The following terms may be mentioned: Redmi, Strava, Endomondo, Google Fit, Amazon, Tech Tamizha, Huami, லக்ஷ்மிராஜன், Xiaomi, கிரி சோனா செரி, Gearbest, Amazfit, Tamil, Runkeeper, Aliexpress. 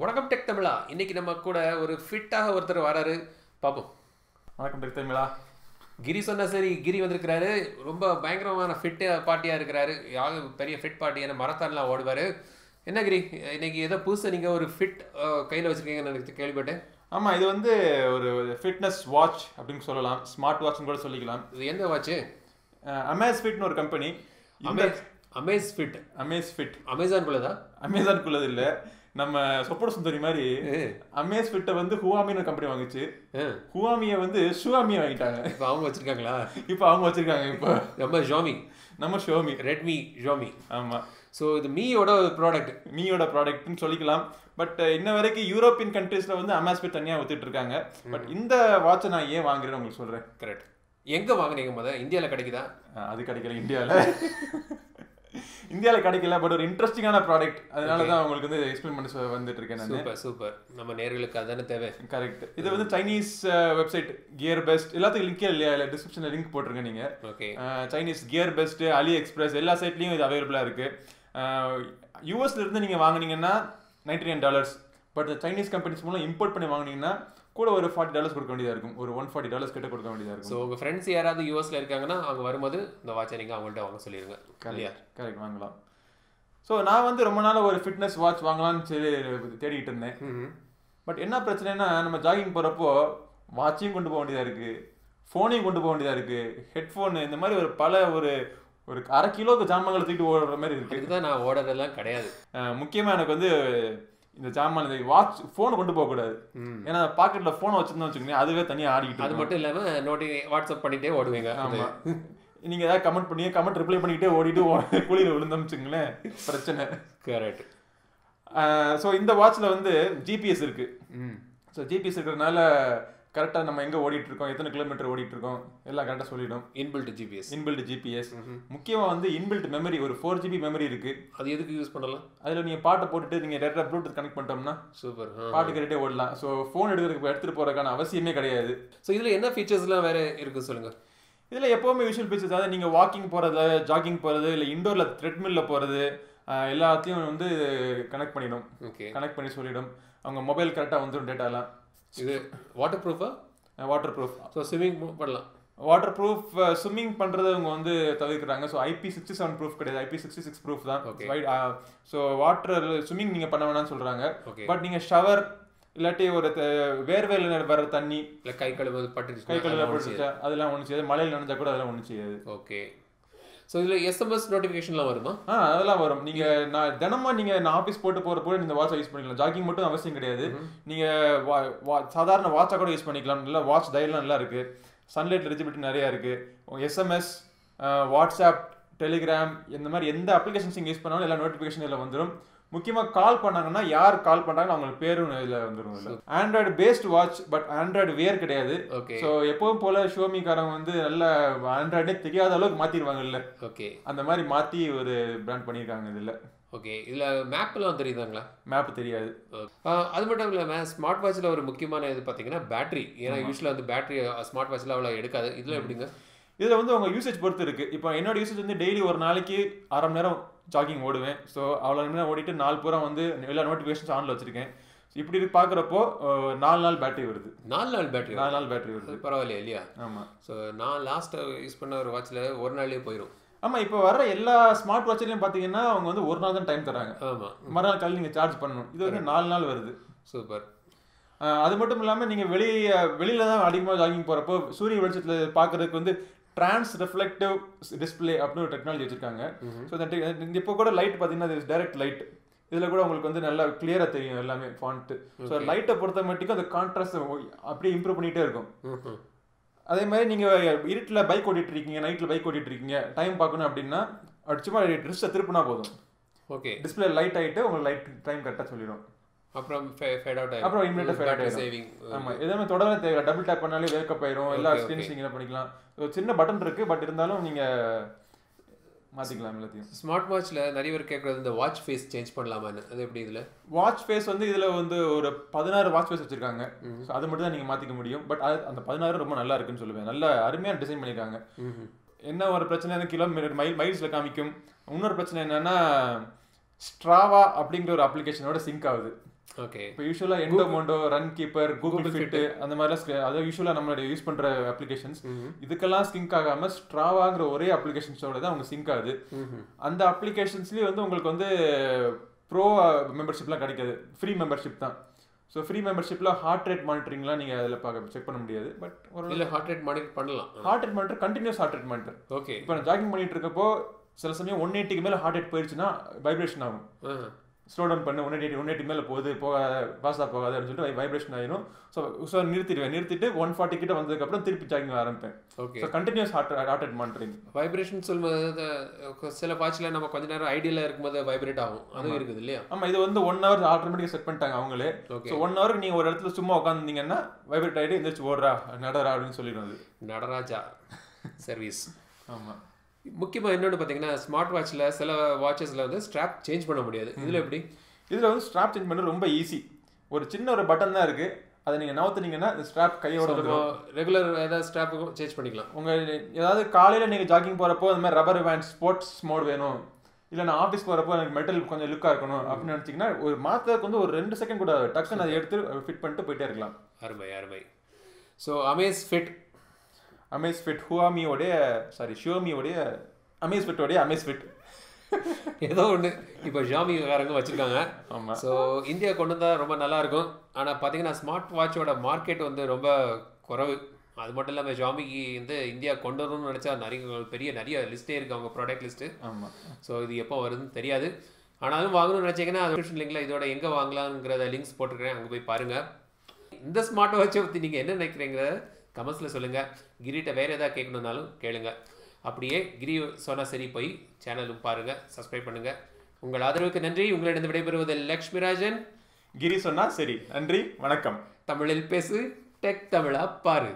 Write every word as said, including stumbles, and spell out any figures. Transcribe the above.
வணக்கம் டெக் தமிழா இன்னைக்கு நம்ம கூட ஒரு ஃபிட்டாக ஒருத்தர் வராரு பாப்போம் வணக்கம் டெக் தமிழா கிரி சொன்னா சரி கிரி வந்திருக்காரு ரொம்ப பயங்கரமான ஃபிட் பார்ட்டியா இருக்காரு யாரு பெரிய ஃபிட் பார்ட்டியான மரத்தான்லாம் ஓடுவாரு என்ன கிரி இன்னைக்கு ஏதோ புதுசா நீங்க ஒரு ஃபிட் கையில வச்சிருக்கீங்கன்னு நான் கேள்விப்பட்டேன் ஆமா இது வந்து ஒரு ஃபிட்னஸ் வாட்ச் அப்படினு சொல்லலாம் ஸ்மார்ட் வாட்ச்னு கூட சொல்லிக்கலாம் இது என்ன வாட்ச் Amazfitனு ஒரு கம்பெனி Amazfit Amazfit Amazon குள்ளதா Amazon குள்ளது இல்ல நம்ம சொப்பட சுந்தரி மாதிரி Amazfit வந்து Xiaomi கம்பெனி வாங்குச்சு Xiaomi-ய வந்து Xiaomi வாங்கிட்டாங்க இப்போ அவங்க வச்சிருக்காங்களா இப்போ அவங்க வச்சிருக்காங்க இப்போ நம்ம Xiaomi நம்ம Xiaomi Redmi Xiaomi ஆமா சோ இது மீயோட ப்ராடக்ட் மீயோட ப்ராடக்ட்னு சொல்லிக்கலாம் பட் இன்ன வரைக்கும் யூரோப்பியன் कंट्रीஸ்ல வந்து Amazfit தனியா வித்துட்டு இருக்காங்க பட் இந்த வாட்ச் நான் ஏன் வாங்குறேன்னு உங்களுக்கு சொல்றேன் கரெக்ட் எங்க வாங்குனீங்க முத இந்தியால கிடைக்குதா அது கிடைக்கல இந்தியால இந்தியால கிடைக்கல பட் ஒரு இன்ட்ரஸ்டிங்கான ப்ராடக்ட் அதனால தான் உங்களுக்கு வந்து எக்ஸ்பிளைன் பண்ண வந்துட்டு இருக்கேன் நான் சூப்பர் சூப்பர் நம்ம நேயர்களுக்கு அதானே தேவை கரெக்ட் இது வந்து சைனீஸ் வெப்சைட் Gearbest எல்லாத்துக்கும் லிங்க் இல்ல இல்ல டிஸ்கிரிப்ஷன்ல லிங்க் போட்டுருங்க நீங்க ஓகே சைனீஸ் Gearbest Aliexpress எல்லா சைட்லயும் இது அவேலபிளா இருக்கு யுஎஸ்ல இருந்து நீங்க வாங்குனீங்கன்னா ninety-nine dollars but Chinese companies மூலம் இம்போர்ட் பண்ணி வாங்குனீங்கன்னா கூட ஒரு forty dollars கொடுக்க வேண்டியதா இருக்கும் ஒரு one hundred forty dollars கிட்ட கொடுக்க வேண்டியதா இருக்கும் சோ உங்க फ्रेंड्स யாராவது யுஎஸ்ல இருக்காங்கன்னா அவங்க வரும்போது இந்த வாட்சை நீங்க அவங்கள்ட்ட வாங்க சொல்லிருங்க கரெக்ட்டா கரெக்ட் வாங்கலாம் சோ நான் வந்து ரொம்ப நாளா ஒரு ஃபிட்னஸ் வாட்ச் வாங்கலாம்னு தேடிட்டு இருந்தேன் பட் என்ன பிரச்சனைனா நம்ம ஜாகிங் போறப்போ வாட்சையும் கொண்டு போக வேண்டியதா இருக்கு ஃபோனையும் கொண்டு போக வேண்டியதா இருக்கு ஹெட்போன் இந்த மாதிரி ஒரு பல ஒரு ஒரு அரை கிலோக்கு ஜாமான்களை தூக்கிட்டு ஓடுற மாதிரி இருக்கு இதுதான் நான் ஓடறதெல்லாம் கிடையாது முக்கியமா எனக்கு வந்து இந்த ஜாமான் இந்த வாட்ச் ஃபோன் கொண்டு போகக்கூடாது ஏன்னா பாக்கெட்ல ஃபோனை வச்சிருந்தோம் வச்சுக்கோங்க அதுவே தனியாக ஆடிக்கிட்டு அது மட்டும் இல்லாமல் நோட்டி வாட்ஸ்அப் பண்ணிகிட்டே ஓடுவீங்க ஆமாம் நீங்கள் ஏதாவது கமெண்ட் பண்ணி கமெண்ட் ரிப்ளை பண்ணிக்கிட்டே ஓடிட்டு கூலியில் விழுந்தோம்ச்சுங்களேன் பிரச்சனை கரெக்ட் ஸோ இந்த வாட்சில் வந்து ஜிபிஎஸ் இருக்குது ம் ஸோ ஜிபிஎஸ் இருக்கிறதுனால கரெக்டாக நம்ம எங்கே ஓடிட்டு இருக்கோம் எத்தனை கிலோமீட்டர் ஓடிட்டு இருக்கோம் எல்லாம் கரெக்டாக சொல்லிடும் இன்பில்ட் ஜிபிஎஸ் இன்பில்ட் ஜிபிஎஸ் முக்கியமாக வந்து இன்பில்ட் மெமரி ஒரு ஃபோர் ஜிபி மெமரி இருக்கு அது எதுக்கு யூஸ் பண்ணலாம் அதில் நீங்கள் பாட்டை போட்டுட்டு நீங்கள் டேரக்டாக ப்ளூடூத் கனெக்ட் பண்ணிட்டோம்னா சூப்பர் பாட்டு கேட்டுகிட்டே ஓடலாம் ஸோ ஃபோன் எடுக்கிறதுக்கு எடுத்துகிட்டு போகிறதுக்கான அவசியமே கிடையாது ஸோ இதில் என்ன ஃபீச்சர்ஸ்லாம் வேறு இருக்குது சொல்லுங்கள் இதில் எப்போவுமே விஷுவல் ஃபீச்சர்ஸ் அதாவது நீங்கள் வாக்கிங் போகிறது ஜாகிங் போகிறது இல்லை இன்டோரில் த்ரெட்மில்லில் போகிறது எல்லாத்தையும் வந்து கனெக்ட் பண்ணிடும் ஓகே கனெக்ட் பண்ணி சொல்லிடும் அவங்க மொபைல் கரெக்டாக வந்துடும் டேட்டாலாம் இது வாட்டர் ப்ரூஃபா வாட்டர் ப்ரூஃப் ஸோ ஸ்விம்மிங் பண்ணலாம் வாட்டர் ப்ரூஃப் ஸ்விம்மிங் பண்ணுறது அவங்க வந்து தவிர்க்கிறாங்க so IP sixty seven proof கிடையாது ஐபி சிக்ஸ்டி சிக்ஸ் ப்ரூஃப் தான் ஓகே ஸோ வாட்டர் ஸ்விம்மிங் நீங்கள் பண்ண வேணாம்னு சொல்கிறாங்க ஓகே பட் நீங்கள் ஷவர் இல்லாட்டி ஒரு வேர்வையில் வர தண்ணி இல்லை கை கழுவு பட்டு கை கழுவில் பிடிச்சிச்சா அதெல்லாம் ஒன்று செய்யாது மழையில் நினைச்சா கூட அதெல்லாம் ஒன்று செய்யாது ஓகே ஸோ இதில் எஸ்எம்எஸ் நோட்டிஃபிகேஷன்லாம் வருமா ஆ அதெல்லாம் வரும் நீங்கள் நான் தினமும் நீங்கள் நான் ஆஃபீஸ் போட்டு போகிறப்போ இந்த வாட்சை யூஸ் பண்ணிக்கலாம் ஜாகிங் மட்டும் அவசியம் கிடையாது நீங்கள் வா வா சாதாரண வாட்சாக கூட யூஸ் பண்ணிக்கலாம் நல்லா வாட்ச் டயல்லாம் நல்லா இருக்குது சன்லைட் எலிஜிபிலிட்டி நிறையா இருக்குது எஸ்எம்எஸ் வாட்ஸ்அப் டெலிகிராம் இந்த மாதிரி எந்த அப்ளிகேஷன்ஸ் நீங்கள் யூஸ் பண்ணாலும் எல்லா நோட்டிஃபிகேஷன் இதில் வந்துடும் முக்கியமாக கால் பண்ணாங்கன்னா யார் கால் பண்ணுறாங்கன்னு அவங்களுக்கு பேரும் இதில் வந்துடும் இல்லை Android based watch but Android வேர் கிடையாது ஓகே ஸோ எப்பவும் போல் ஷியோமிக்காரங்க வந்து நல்ல ஆண்ட்ராய்டே தெரியாத அளவுக்கு மாற்றிடுவாங்க இல்லை ஓகே அந்த மாதிரி மாற்றி ஒரு பிராண்ட் பண்ணியிருக்காங்க இதில் ஓகே இதில் மேப்லாம் தெரியுதாங்களா மேப் தெரியாது அது மட்டும் இல்லாமல் ஸ்மார்ட் வாட்சில் ஒரு முக்கியமான இது பார்த்தீங்கன்னா பேட்டரி ஏன்னா யூஸ்வலாக வந்து பேட்டரி ஸ்மார்ட் வாட்சில் அவ்வளோ எடுக்காது இதில் எப்படிங்க இதில் வந்து உங்கள் யூசேஜ் பொறுத்து இருக்குது இப்போ என்னோட யூசேஜ் வந்து டெய்லி ஒரு நாளைக்கு அரை மணி நேரம் ஜாகிங் ஓடுவேன் ஸோ அவ்வளோ மணி நேரம் ஓடிட்டு நாலு பூரா வந்து எல்லா நோட்டிஃபிகேஷன்ஸ் ஆனில் வச்சுருக்கேன் இப்படி இருக்கு பார்க்குறப்போ நாலு நாள் பேட்டரி வருது நாலு நாள் பேட்டரி நாலு நாள் பேட்டரி வருது பரவாயில்லையா இல்லையா ஆமாம் ஸோ நான் லாஸ்ட் யூஸ் பண்ண ஒரு வாட்சில் ஒரு நாள்லேயே போயிடும் ஆமாம் இப்போ வர எல்லா ஸ்மார்ட் வாட்சிலையும் பார்த்தீங்கன்னா அவங்க வந்து ஒரு நாள் தான் டைம் தராங்க ஆமாம் மறுநாள் காலையில் நீங்கள் சார்ஜ் பண்ணணும் இது வந்து நாலு நாள் வருது சூப்பர் அது மட்டும் இல்லாமல் நீங்கள் வெளியே வெளியில் தான் அதிகமாக ஜாகிங் போகிறப்போ சூரிய வெளிச்சத்தில் பார்க்குறதுக்கு வந்து ட்ரான்ஸ் ரிஃப்ளெக்டிவ் டிஸ்பிளே அப்படின்னு ஒரு டெக்னாலஜி வச்சுருக்காங்க ஸோ இந்த இப்போ கூட லைட் பார்த்தீங்கன்னா டைரக்ட் லைட் இதில் கூட உங்களுக்கு வந்து நல்லா கிளியராக தெரியும் எல்லாமே ஃபாண்ட்டு ஸோ லைட்டை பொறுத்த மட்டுக்கும் அந்த கான்ட்ராஸ்ட் அப்படியே இம்ப்ரூவ் பண்ணிகிட்டே இருக்கும் அதே மாதிரி நீங்கள் இருட்டில் பைக் ஓட்டிகிட்ருக்கீங்க நைட்டில் பைக் ஓட்டிகிட்ருக்கீங்க டைம் பார்க்கணும் அப்படின்னா அடிச்சுமா ட்ரெஸ்ஸை திருப்பினா போதும் ஓகே டிஸ்பிளே லைட் ஆகிட்டு உங்களுக்கு லைட் டைம் கரெக்டாக சொல்லிடும் அப்புறம் ஃபேட் அவுட் ஆகும் அப்புறம் இமிடியேட்டா ஃபேட் அவுட் சேவிங் ஆமா இதெல்லாம் நம்ம தொடர தேவையில்லை டபுள் டாப் பண்ணாலே வேக்கப் ஆயிடும் எல்லா ஸ்கிரீன்ஸிங் இத பண்ணிக்கலாம் ஒரு சின்ன பட்டன் இருக்கு பட் இருந்தாலும் நீங்க மாத்திக்கலாம் எல்லாத்தையும் ஸ்மார்ட் வாட்ச்ல நிறைய பேர் கேக்குறது இந்த வாட்ச் ஃபேஸ் சேஞ்ச் பண்ணலாமான்னு அது எப்படி இதுல வாட்ச் ஃபேஸ் வந்து இதுல வந்து ஒரு பதினாறு வாட்ச் ஃபேஸ் வச்சிருக்காங்க சோ அது மட்டும் தான் நீங்க மாத்திக்க முடியும் பட் அந்த பதினாறு ரொம்ப நல்லா இருக்குன்னு சொல்லுவேன் நல்ல அருமையா டிசைன் பண்ணிருக்காங்க என்ன ஒரு பிரச்சனை கிலோமீட்டர் மைல் மைல்ஸ்ல காமிக்கும் இன்னொரு பிரச்சனை என்னன்னா ஸ்ட்ராவா அப்படிங்கிற ஒரு அப்ளிகேஷனோட சிங்க் ஆகுது Okay. But usually Endomondo, Runkeeper, Google, Google Fit, Fit. And the other usually we use applications. This is all sync. Strava one application sync. And the applications you have pro membership, free membership. So free membership la heart rate monitoring la neenga adha paaka check panna mudiyadhu but illa heart rate monitor pannalam heart rate monitor continuous heart rate monitor okay ipo na jogging pannit irukappo sila samayam one eighty ku mela heart rate poiruchuna vibration agum slow down pannu one eighty one eighty mela podu poga fast ah poga adhu solli vibration aayinum so so nirthiruven nirthittu one forty kitta vandadukku appuram thirupi jogging aarampen okay so continuous heart heart rate monitoring vibration solradha sila watch la nama konja nera ideal la irukumbodhu vibrate aagum adhu irukudhu illaya amma idhu vandu one hour automatically set pannitaanga avangale so one hour ku neenga oru edathula summa ukkandinga vibrate aayide endirchu odra nadara adnu solliradhu nadaraja service amma முக்கியமா என்னோட பாத்தீங்கன்னா smart வாட்ச்ல சில வாட்சஸ்ல வந்து strap change பண்ண முடியாது. இதுல எப்படி? இதுல வந்து ஸ்ட்ராப் சேஞ்ச் பண்ண ரொம்ப ஈஸி. ஒரு சின்ன ஒரு பட்டன் தான் இருக்கு. அத நீங்க நவுத்துனீங்கன்னா அந்த ஸ்ட்ராப் கையோட வந்துரும். ரெகுலர் ஏதாவது ஸ்ட்ராப் சேஞ்ச் பண்ணிக்கலாம். உங்க ஏதாவது காலையில நீங்க ஜாகிங் போறப்போ அந்த மாதிரி ரப்பர் பேண்ட் ஸ்போர்ட்ஸ் மோட் வேணும். இல்ல நான் ஆபீஸ் போறப்போ எனக்கு மெட்டல் கொஞ்சம் லுக்கா இருக்கணும் அப்படி நினைச்சீங்கன்னா ஒரு மாத்துக்கு வந்து ஒரு ரெண்டு செகண்ட் கூட டக்குன்னு அதை எடுத்து ஃபிட் பண்ணிட்டு போயிட்டே இருக்கலாம். அருமை அருமை. சோ Amazfit Amazfit Huami ஓட சாரி Xiaomi ஓட Amazfit ஓட Amazfit ஏதோ ஒன்னு இப்போ Xiaomi காரங்க வச்சிருக்காங்க. ஆமா. சோ இந்தியா கொண்டு வந்தா ரொம்ப நல்லா இருக்கும். ஆனா பாத்தீங்கன்னா ஸ்மார்ட் வாட்சோட மார்க்கெட் வந்து ரொம்ப குறைவு. அது மட்டும் இல்லாம Xiaomiக்கு வந்து இந்தியா கொண்டு வரணும்னு நினைச்சா நிறைய பெரிய நிறைய லிஸ்டே இருக்கு அவங்க ப்ராடக்ட் லிஸ்ட். ஆமா. சோ இது எப்போ வருதுன்னு தெரியாது. ஆனாலும் வாங்கணும்னு நினைச்சீங்கன்னா டிஸ்கிரிப்ஷன் லிங்க்ல இதோட எங்க வாங்கலாம்ங்கறத லிங்க்ஸ் போட்டுக்கறேன். அங்க போய் பாருங்க. இந்த ஸ்மார்ட் வாட்சை பத்தி நீங்க என்ன நினைக்கிறீங்கறத கமெண்ட்ஸில் சொல்லுங்கள். கிரிட்ட வேறு எதாவது கேட்கணுன்னாலும் கேளுங்க. அப்படியே கிரி சோனா செரி போய் சேனலும் பாருங்கள், சப்ஸ்கிரைப் பண்ணுங்கள். உங்கள் ஆதரவுக்கு நன்றி. உங்களிடம் விடைபெறுவது லக்ஷ்மிராஜன். கிரி சோனா செரி. நன்றி, வணக்கம். தமிழில் பேசு, டெக் தமிழா பாரு.